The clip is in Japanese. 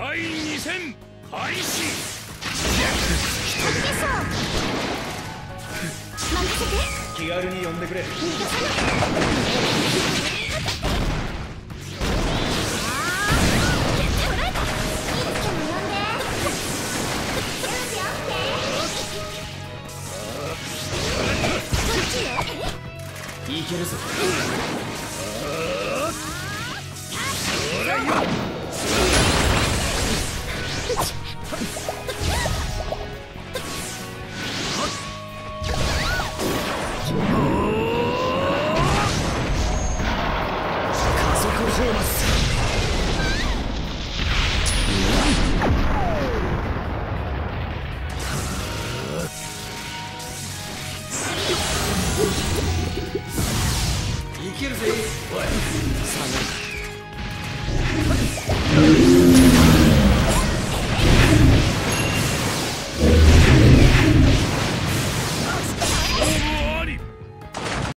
第2戦開始。任せて。気軽に呼んでくれ。